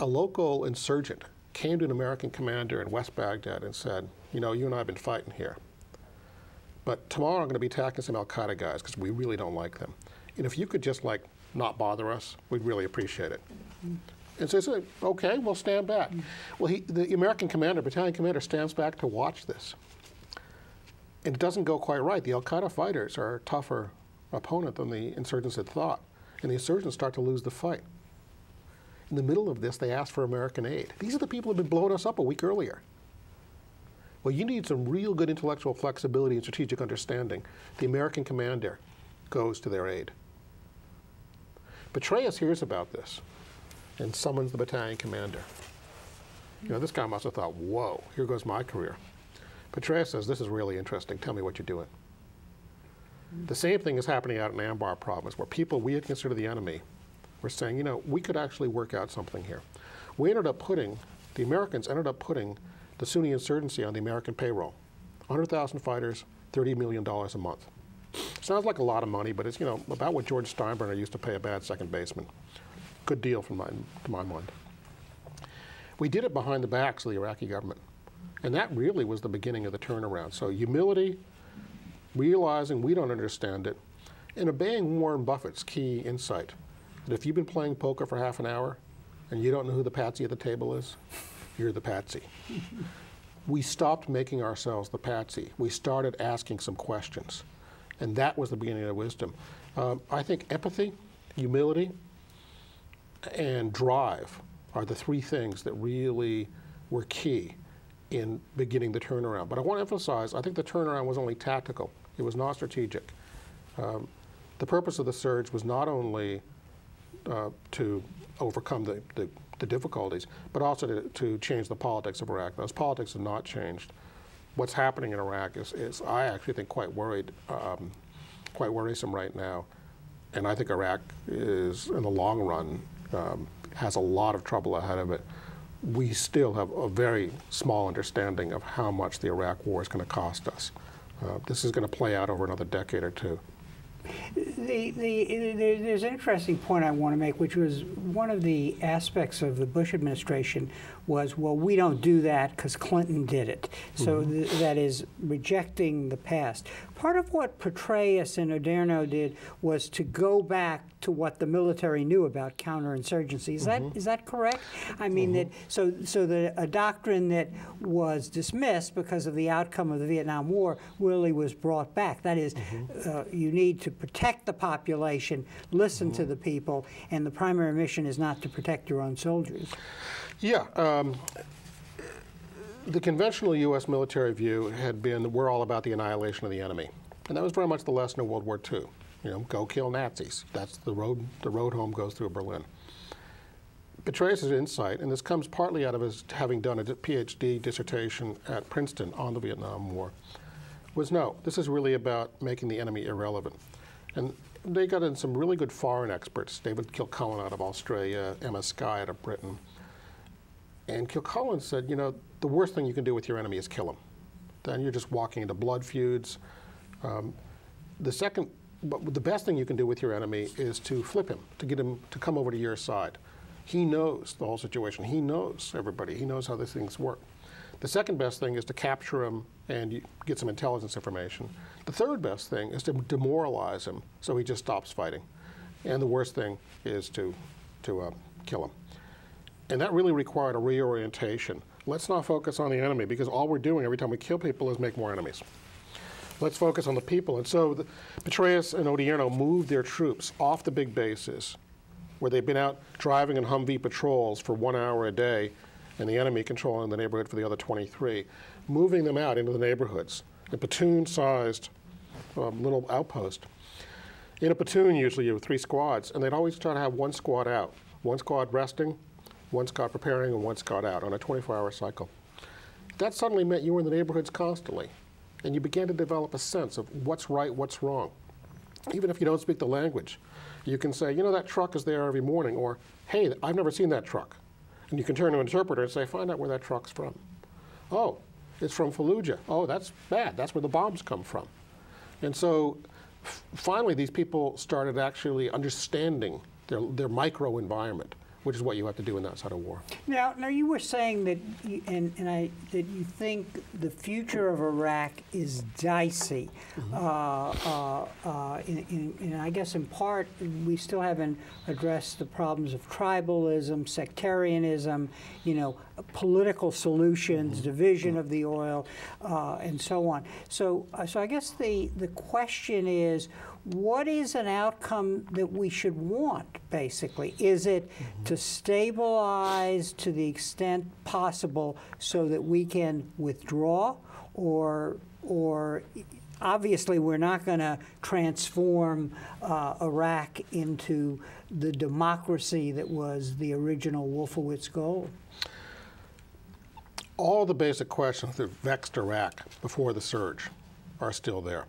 a local insurgent came to an American commander in West Baghdad and said, you know, you and I have been fighting here, but tomorrow I'm going to be attacking some al-Qaeda guys because we really don't like them. And if you could just, like, not bother us, we'd really appreciate it. Mm-hmm. And so he said, okay, we'll stand back. Mm-hmm. Well, the American commander, battalion commander, stands back to watch this. And it doesn't go quite right. The al-Qaeda fighters are a tougher opponent than the insurgents had thought. And the insurgents start to lose the fight. In the middle of this, they ask for American aid. These are the people who had been blowing us up a week earlier. Well, you need some real good intellectual flexibility and strategic understanding. The American commander goes to their aid. Petraeus hears about this and summons the battalion commander. You know, this guy must have thought, whoa, here goes my career. Petraeus says, this is really interesting. Tell me what you're doing. The same thing is happening out in Anbar province, where people we had considered the enemy were saying, you know, we could actually work out something here. We ended up putting, the Americans ended up putting the Sunni insurgency on the American payroll. 100,000 fighters, $30 million a month. Sounds like a lot of money, but it's, you know, about what George Steinbrenner used to pay a bad second baseman. Good deal from to my mind. We did it behind the backs of the Iraqi government. And that really was the beginning of the turnaround. So humility, realizing we don't understand it, and obeying Warren Buffett's key insight that if you've been playing poker for half an hour and you don't know who the patsy at the table is, you're the patsy. We stopped making ourselves the patsy. We started asking some questions. And that was the beginning of wisdom. I think empathy, humility, and drive are the three things that really were key in beginning the turnaround. But I want to emphasize, I think the turnaround was only tactical. It was not strategic. The purpose of the surge was not only to overcome the difficulties, but also to change the politics of Iraq. Those politics have not changed. What's happening in Iraq is I actually think, quite worrisome right now. And I think Iraq is, in the long run, has a lot of trouble ahead of it. We still have a very small understanding of how much the Iraq war is going to cost us. This is going to play out over another decade or two. There's an interesting point I want to make, which was one of the aspects of the Bush administration was, well, we don't do that because Clinton did it. So that is rejecting the past. Part of what Petraeus and Oderno did was to go back to what the military knew about counterinsurgency. Is that correct? I mean, so that a doctrine that was dismissed because of the outcome of the Vietnam War really was brought back. That is, you need to protect the population, listen to the people, and the primary mission is not to protect your own soldiers. Yeah. The conventional U.S. military view had been that we're all about the annihilation of the enemy. And that was very much the lesson of World War II. You know, go kill Nazis. That's the road home goes through Berlin. Petraeus' insight, and this comes partly out of his having done a PhD dissertation at Princeton on the Vietnam War, was no, this is really about making the enemy irrelevant. And they got in some really good foreign experts, David Kilcullen out of Australia, Emma Sky out of Britain. And Kilcullen said, you know, the worst thing you can do with your enemy is kill him. Then you're just walking into blood feuds. The best thing you can do with your enemy is to flip him, to get him to come over to your side. He knows the whole situation. He knows everybody. He knows how these things work. The second best thing is to capture him and get some intelligence information. The third best thing is to demoralize him so he just stops fighting. And the worst thing is to kill him. And that really required a reorientation. Let's not focus on the enemy, because all we're doing every time we kill people is make more enemies. Let's focus on the people. And so Petraeus and Odierno moved their troops off the big bases, where they've been out driving in Humvee patrols for 1 hour a day, and the enemy controlling the neighborhood for the other 23, moving them out into the neighborhoods, a platoon-sized little outpost. In a platoon, usually you have three squads, and they'd always try to have one squad out, one squad resting, one squad preparing, and one squad out on a 24-hour cycle. That suddenly meant you were in the neighborhoods constantly, and you began to develop a sense of what's right, what's wrong. Even if you don't speak the language, you can say, you know, that truck is there every morning, or, hey, I've never seen that truck. And you can turn to an interpreter and say, find out where that truck's from. Oh, It's from Fallujah. Oh, that's bad. That's where the bombs come from. And so finally, these people started actually understanding their micro environment, which is what you have to do in that side of war. Now you were saying that, that you think the future of Iraq is dicey, and I guess in part we still haven't addressed the problems of tribalism, sectarianism, political solutions, division of the oil, and so on. So, so I guess the question is, what is an outcome that we should want, basically? Is it to stabilize to the extent possible so that we can withdraw? Or obviously we're not going to transform Iraq into the democracy that was the original Wolfowitz goal. All the basic questions that vexed Iraq before the surge are still there.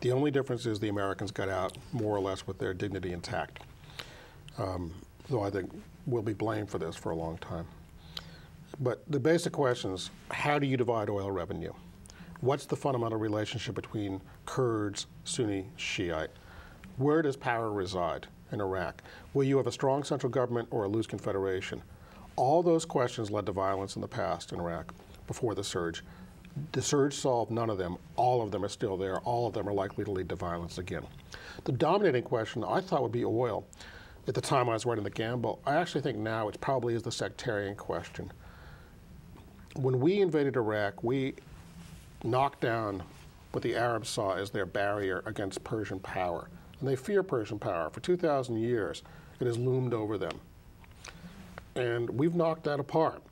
The only difference is the Americans got out more or less with their dignity intact, though I think we'll be blamed for this for a long time. But the basic question is, how do you divide oil revenue? What's the fundamental relationship between Kurds, Sunni, Shiite? Where does power reside in Iraq? Will you have a strong central government or a loose confederation? All those questions led to violence in the past in Iraq before the surge. The surge solved none of them. All of them are still there. All of them are likely to lead to violence again. The dominating question I thought would be oil. At the time I was writing The Gamble, I actually think now it probably is the sectarian question. When we invaded Iraq, we knocked down what the Arabs saw as their barrier against Persian power. And they fear Persian power. For 2,000 years, it has loomed over them. And we've knocked that apart.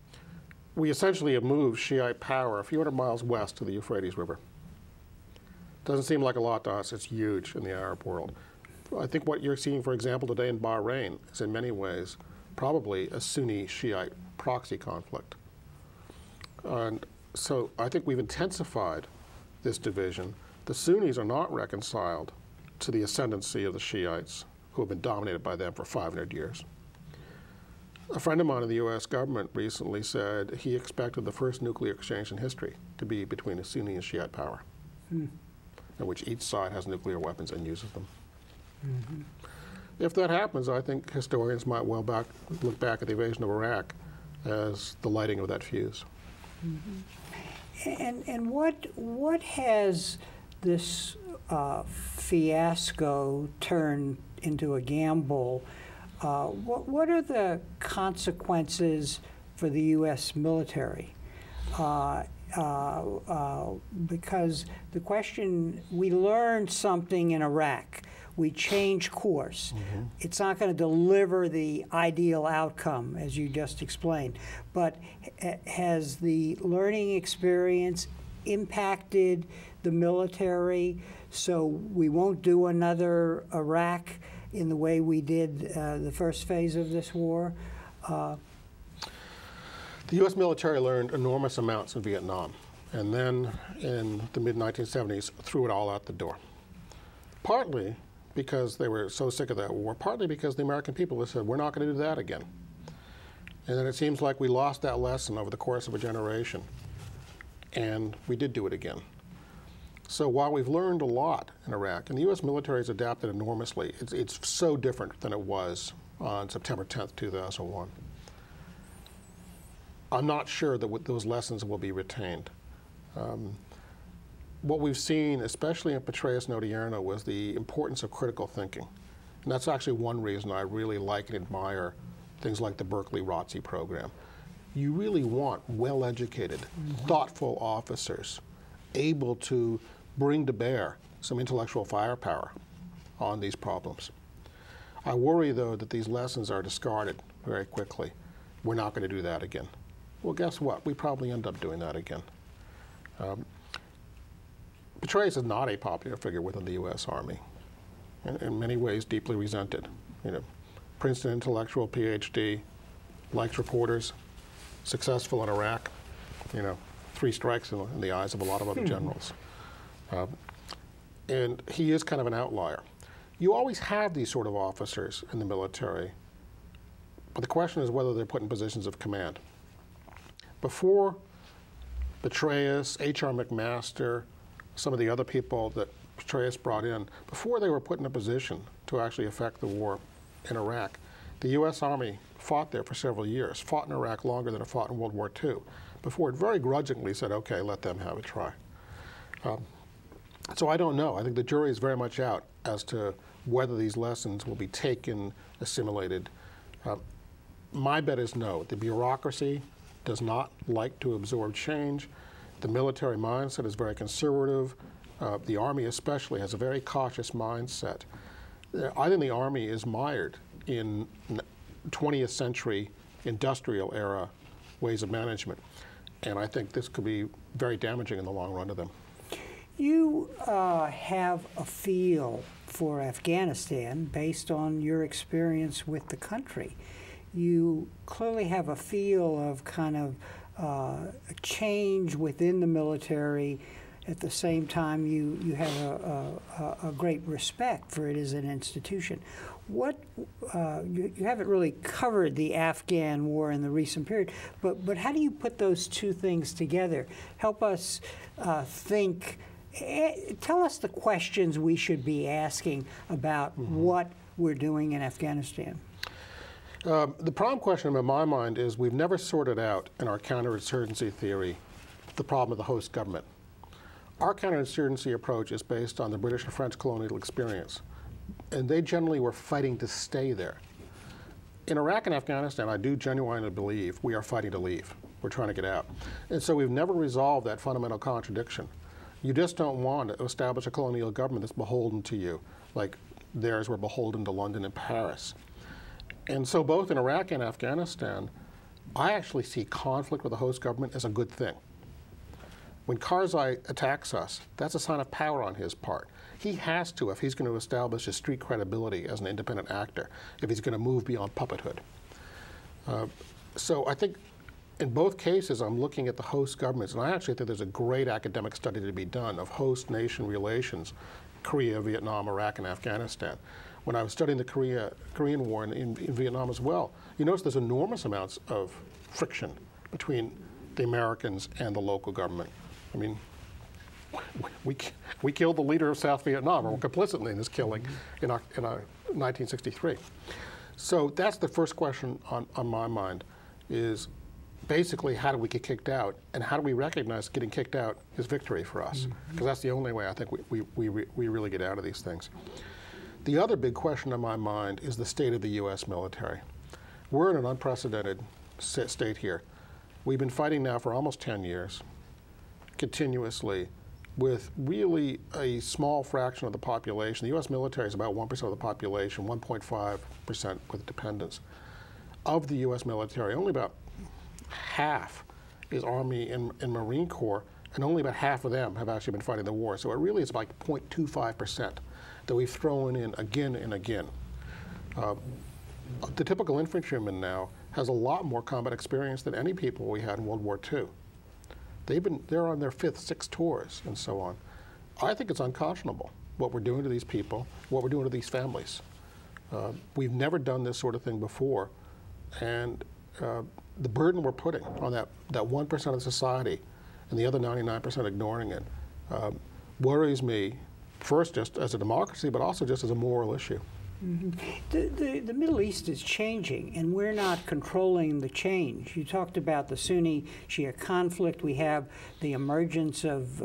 We essentially have moved Shiite power a few hundred miles west to the Euphrates River. Doesn't seem like a lot to us. It's huge in the Arab world. I think what you're seeing, for example, today in Bahrain is in many ways probably a Sunni-Shiite proxy conflict. And so I think we've intensified this division. The Sunnis are not reconciled to the ascendancy of the Shiites, who have been dominated by them for 500 years. A friend of mine in the U.S. government recently said he expected the first nuclear exchange in history to be between a Sunni and Shiite power, in which each side has nuclear weapons and uses them. If that happens, I think historians might well look back at the invasion of Iraq as the lighting of that fuse. And what has this fiasco turned into a gamble? What are the consequences for the U.S. military? Because the question, we learned something in Iraq. We changed course. It's not going to deliver the ideal outcome, as you just explained. But has the learning experience impacted the military so we won't do another Iraq in the way we did the first phase of this war? The U.S. military learned enormous amounts in Vietnam, and then in the mid-1970s threw it all out the door. Partly because they were so sick of that war, partly because the American people said, we're not going to do that again. And then it seems like we lost that lesson over the course of a generation, and we did do it again. So while we've learned a lot in Iraq, and the U.S. military has adapted enormously, it's so different than it was on September 10th, 2001. I'm not sure that those lessons will be retained. What we've seen, especially in Petraeus and Odierno, was the importance of critical thinking. And that's actually one reason I really like and admire things like the Berkeley-ROTC program. You really want well-educated, thoughtful officers able to bring to bear some intellectual firepower on these problems. I worry, though, that these lessons are discarded very quickly. We're not going to do that again. Well, guess what? We probably end up doing that again. Petraeus is not a popular figure within the U.S. Army, and in many ways deeply resented. Princeton intellectual, PhD, likes reporters, successful in Iraq, three strikes in the eyes of a lot of other generals. And he is kind of an outlier. You always have these sort of officers in the military, but the question is whether they're put in positions of command. Before Petraeus, H.R. McMaster, some of the other people that Petraeus brought in, before they were put in a position to actually affect the war in Iraq, the U.S. Army fought there for several years, fought in Iraq longer than it fought in World War II, before it very grudgingly said, okay, let them have a try. So I don't know. I think the jury is very much out as to whether these lessons will be taken, assimilated. My bet is no. The bureaucracy does not like to absorb change. The military mindset is very conservative. The Army especially has a very cautious mindset. I think the Army is mired in 20th century industrial era ways of management. And I think this could be very damaging in the long run to them. You have a feel for Afghanistan based on your experience with the country. You clearly have a feel of kind of a change within the military. At the same time, you have a great respect for it as an institution. What you haven't really covered the Afghan war in the recent period, but how do you put those two things together? Help us think. Tell us the questions we should be asking about what we're doing in Afghanistan. The prime question in my mind is we've never sorted out in our counterinsurgency theory the problem of the host government. Our counterinsurgency approach is based on the British and French colonial experience, and they generally were fighting to stay there. In Iraq and Afghanistan, I do genuinely believe we are fighting to leave. We're trying to get out. And so we've never resolved that fundamental contradiction. You just don't want to establish a colonial government that's beholden to you, like theirs were beholden to London and Paris. And so both in Iraq and Afghanistan, I actually see conflict with the host government as a good thing. When Karzai attacks us, that's a sign of power on his part. He has to, if he's going to establish his street credibility as an independent actor, if he's going to move beyond puppethood. So I think in both cases, I'm looking at the host governments, and I actually think there's a great academic study to be done of host-nation relations, Korea, Vietnam, Iraq, and Afghanistan. When I was studying the Korean War and in Vietnam as well, you notice there's enormous amounts of friction between the Americans and the local government. I mean, we killed the leader of South Vietnam, or were complicit in this killing in 1963. So that's the first question on my mind, is basically how do we get kicked out, and how do we recognize getting kicked out is victory for us? Because that's the only way I think we really get out of these things. The other big question on my mind is the state of the U.S. military. We're in an unprecedented state here. We've been fighting now for almost 10 years. Continuously, with really a small fraction of the population. The US military is about 1% of the population, 1.5% with dependents. Of the US military, only about half is Army and Marine Corps, and only about half of them have actually been fighting the war. So it really is like 0.25% that we've thrown in again and again. The typical infantryman now has a lot more combat experience than any people we had in World War II. They're on their fifth, sixth tours, and so on. I think it's unconscionable what we're doing to these people, what we're doing to these families. We've never done this sort of thing before, and the burden we're putting on that 1% of society and the other 99% ignoring it worries me, first just as a democracy, but also just as a moral issue. The Middle East is changing, and we're not controlling the change. You talked about the Sunni-Shia conflict. We have the emergence of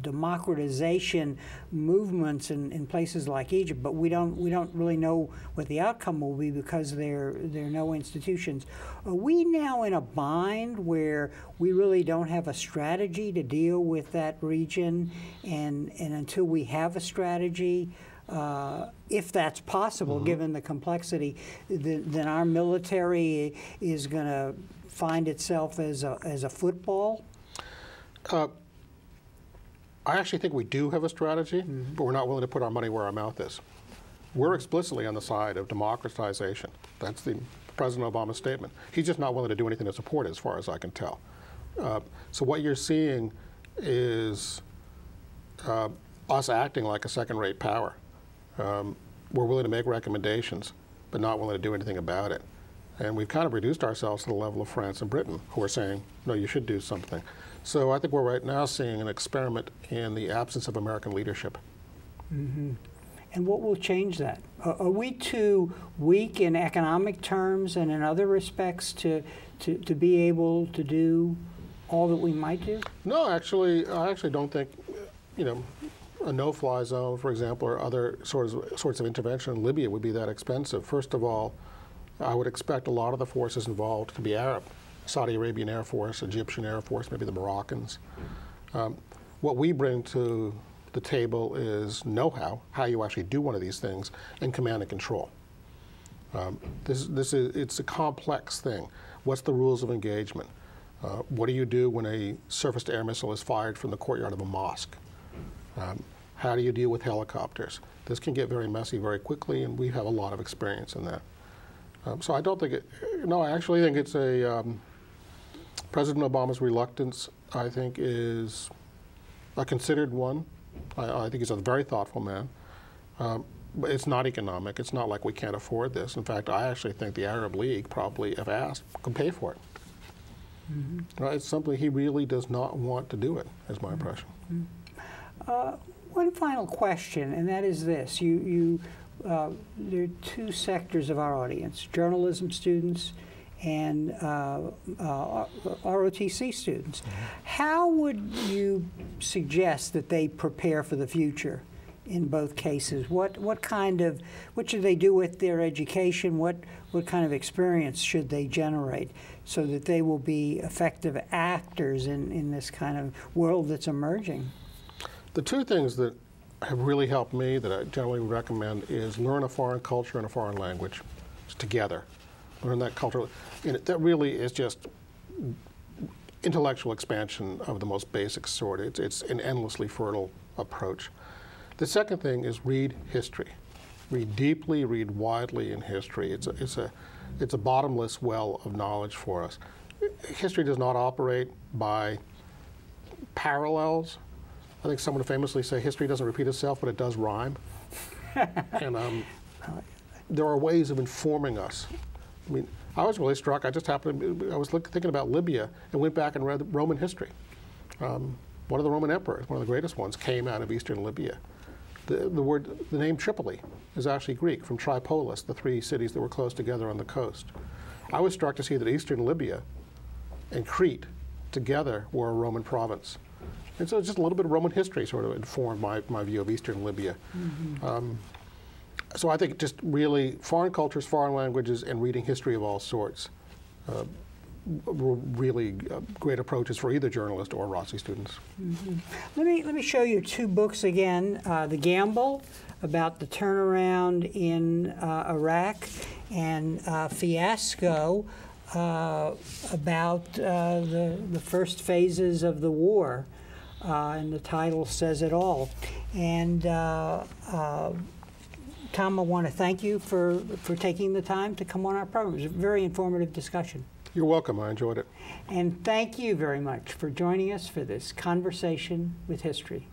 democratization movements in places like Egypt, but we don't really know what the outcome will be because there are no institutions. Are we now in a bind where we really don't have a strategy to deal with that region, and until we have a strategy? If that's possible, given the complexity, then our military is going to find itself as a football? I actually think we do have a strategy, but we're not willing to put our money where our mouth is. We're explicitly on the side of democratization. That's the President Obama's statement. He's just not willing to do anything to support it, as far as I can tell. So what you're seeing is us acting like a second-rate power. We're willing to make recommendations, but not willing to do anything about it. And we've kind of reduced ourselves to the level of France and Britain, who are saying, no, you should do something. So I think we're right now seeing an experiment in the absence of American leadership. Mm-hmm. And what will change that? Are we too weak in economic terms and in other respects to be able to do all that we might do? No, actually, I actually don't think, you know, a no-fly zone, for example, or other sorts of intervention in Libya would be that expensive. First of all, I would expect a lot of the forces involved to be Arab. Saudi Arabian Air Force, Egyptian Air Force, maybe the Moroccans. What we bring to the table is know-how, how you actually do one of these things, and command and control. It's a complex thing. What's the rules of engagement? What do you do when a surface-to-air missile is fired from the courtyard of a mosque? How do you deal with helicopters? This can get very messy very quickly, and we have a lot of experience in that. So I don't think it, no, I actually think it's a, President Obama's reluctance, I think, is a considered one. I think he's a very thoughtful man. But it's not economic. It's not like we can't afford this. In fact, I actually think the Arab League probably, if asked, could pay for it. Mm-hmm. Right? It's something he really does not want to do it, is my impression. Mm-hmm. One final question, and that is this. There are two sectors of our audience, journalism students and ROTC students. How would you suggest that they prepare for the future in both cases? What should they do with their education? What kind of experience should they generate so that they will be effective actors in this kind of world that's emerging? The two things that have really helped me, that I generally recommend, is learn a foreign culture and a foreign language together. Learn that culture. And that really is just intellectual expansion of the most basic sort. It's an endlessly fertile approach. The second thing is read history. Read deeply, read widely in history. It's a bottomless well of knowledge for us. History does not operate by parallels. I think someone famously said history doesn't repeat itself, but it does rhyme. And there are ways of informing us. I mean, I was really struck. I was thinking about Libya and went back and read Roman history. One of the Roman emperors, one of the greatest ones, came out of eastern Libya. The name Tripoli is actually Greek, from Tripolis, the three cities that were close together on the coast. I was struck to see that eastern Libya and Crete together were a Roman province. And so just a little bit of Roman history sort of informed my view of eastern Libya. Mm-hmm. So I think just really foreign cultures, foreign languages, and reading history of all sorts were really great approaches for either journalist or ROTC students. Mm-hmm. Let me show you two books again. The Gamble, about the turnaround in Iraq, and Fiasco, about the first phases of the war. And the title says it all. And Tom, I want to thank you for taking the time to come on our program. It was a very informative discussion. You're welcome. I enjoyed it. And thank you very much for joining us for this Conversation with History.